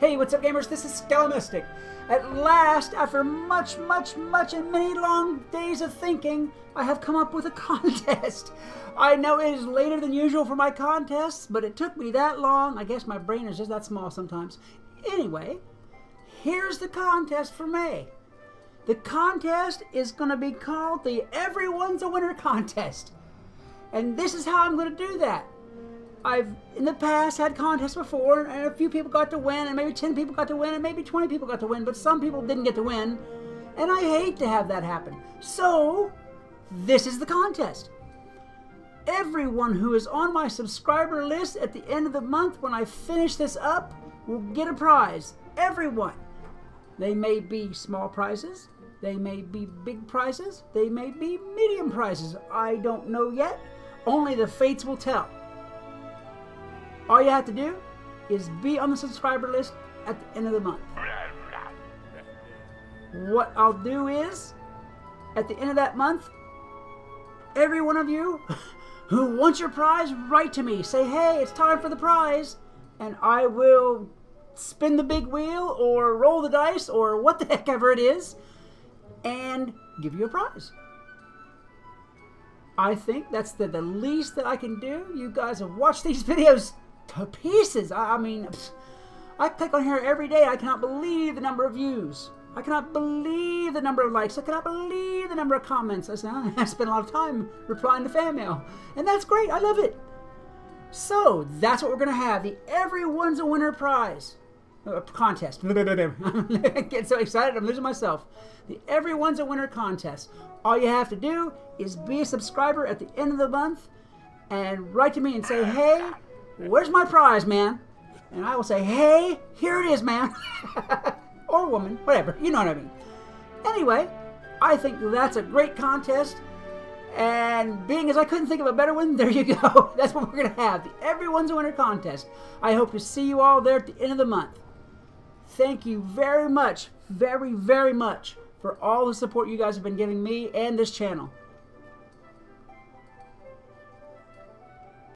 Hey, what's up, gamers? This is Skelemystyk. At last, after much and many long days of thinking, I have come up with a contest. I know it is later than usual for my contests, but it took me that long. I guess my brain is just that small sometimes. Anyway, here's the contest for May. The contest is going to be called the Everyone's a Winner Contest. And this is how I'm going to do that. I've, in the past, had contests before, and a few people got to win, and maybe 10 people got to win, and maybe 20 people got to win, but some people didn't get to win, and I hate to have that happen. So, this is the contest. Everyone who is on my subscriber list at the end of the month, when I finish this up, will get a prize. Everyone. They may be small prizes, they may be big prizes, they may be medium prizes. I don't know yet. Only the fates will tell. All you have to do is be on the subscriber list at the end of the month. What I'll do is, at the end of that month, every one of you who wants your prize, write to me. Say, hey, it's time for the prize. And I will spin the big wheel or roll the dice or what the heck ever it is and give you a prize. I think that's the least that I can do. You guys have watched these videos to pieces. I mean, I click on here every day. I cannot believe the number of views. I cannot believe the number of likes. I cannot believe the number of comments. I spend a lot of time replying to fan mail. And that's great. I love it. So that's what we're going to have. The Everyone's a Winner prize. Contest. I get so excited. I'm losing myself. The Everyone's a Winner contest. All you have to do is be a subscriber at the end of the month and write to me and say, hey, where's my prize, man? And I will say, hey, here it is, man. Or woman, whatever. You know what I mean. Anyway, I think that's a great contest. And being as I couldn't think of a better one, there you go. That's what we're going to have. The Everyone's a Winner contest. I hope to see you all there at the end of the month. Thank you very much, very, very much for all the support you guys have been giving me and this channel.